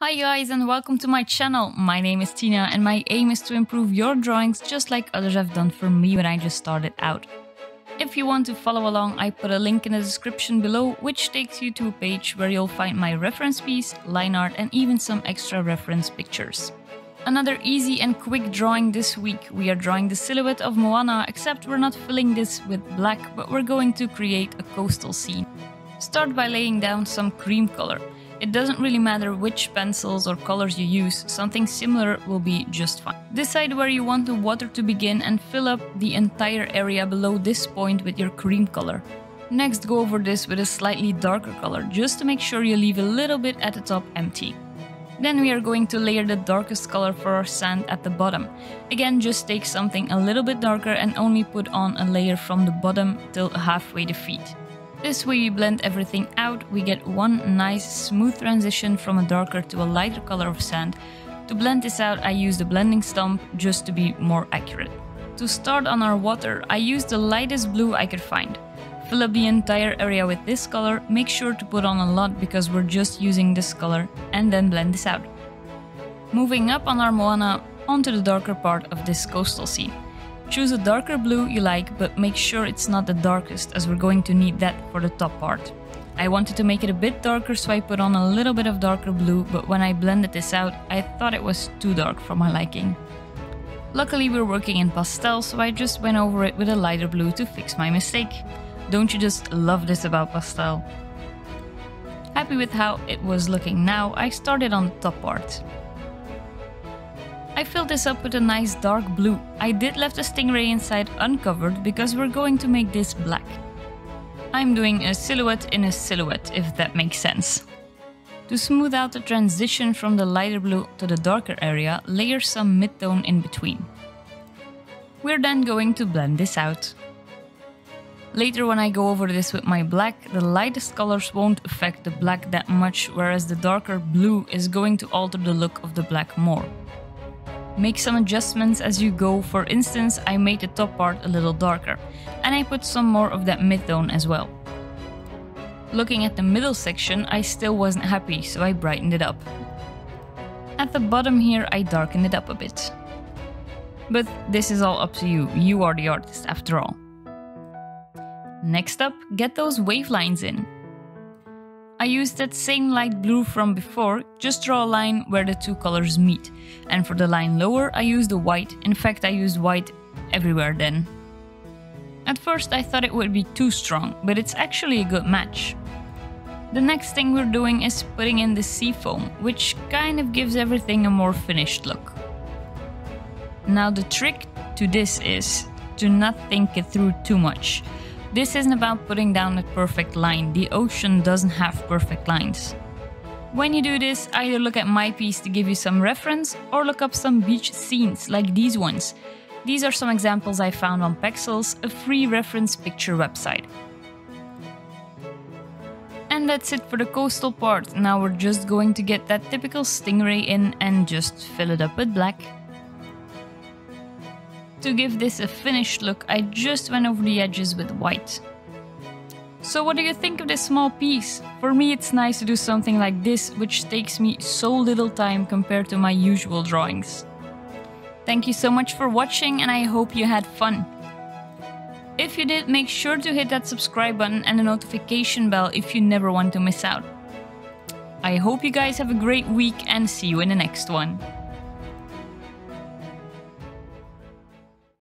Hi guys and welcome to my channel. My name is Tina and my aim is to improve your drawings just like others have done for me when I just started out. If you want to follow along, I put a link in the description below which takes you to a page where you'll find my reference piece, line art and even some extra reference pictures. Another easy and quick drawing this week. We are drawing the silhouette of Moana, except we're not filling this with black, but we're going to create a coastal scene. Start by laying down some cream color. It doesn't really matter which pencils or colors you use, something similar will be just fine. Decide where you want the water to begin and fill up the entire area below this point with your cream color. Next, go over this with a slightly darker color, just to make sure you leave a little bit at the top empty. Then we are going to layer the darkest color for our sand at the bottom. Again, just take something a little bit darker and only put on a layer from the bottom till halfway the feet. This way we blend everything out, we get one nice smooth transition from a darker to a lighter color of sand. To blend this out, I use the blending stump just to be more accurate. To start on our water, I used the lightest blue I could find. Fill up the entire area with this color, make sure to put on a lot because we're just using this color, and then blend this out. Moving up on our Moana onto the darker part of this coastal scene. Choose a darker blue you like, but make sure it's not the darkest as we're going to need that for the top part. I wanted to make it a bit darker, so I put on a little bit of darker blue, but when I blended this out, I thought it was too dark for my liking. Luckily we're working in pastel, so I just went over it with a lighter blue to fix my mistake. Don't you just love this about pastel? Happy with how it was looking now, I started on the top part. I filled this up with a nice dark blue. I did leave the stingray inside uncovered because we're going to make this black. I'm doing a silhouette, if that makes sense. To smooth out the transition from the lighter blue to the darker area, layer some mid-tone in between. We're then going to blend this out. Later when I go over this with my black, the lightest colors won't affect the black that much, whereas the darker blue is going to alter the look of the black more. Make some adjustments as you go. For instance, I made the top part a little darker and I put some more of that mid-tone as well. Looking at the middle section, I still wasn't happy, so I brightened it up. At the bottom here, I darkened it up a bit. But this is all up to you, you are the artist after all. Next up, get those wave lines in. I used that same light blue from before, just draw a line where the two colors meet. And for the line lower, I used the white. In fact, I used white everywhere then. At first I thought it would be too strong, but it's actually a good match. The next thing we're doing is putting in the sea foam, which kind of gives everything a more finished look. Now the trick to this is to not think it through too much. This isn't about putting down the perfect line, the ocean doesn't have perfect lines. When you do this, either look at my piece to give you some reference or look up some beach scenes like these ones. These are some examples I found on Pexels, a free reference picture website. And that's it for the coastal part. Now we're just going to get that typical stingray in and just fill it up with black. To give this a finished look, I just went over the edges with white. So what do you think of this small piece? For me it's nice to do something like this, which takes me so little time compared to my usual drawings. Thank you so much for watching and I hope you had fun. If you did, make sure to hit that subscribe button and the notification bell if you never want to miss out. I hope you guys have a great week and see you in the next one.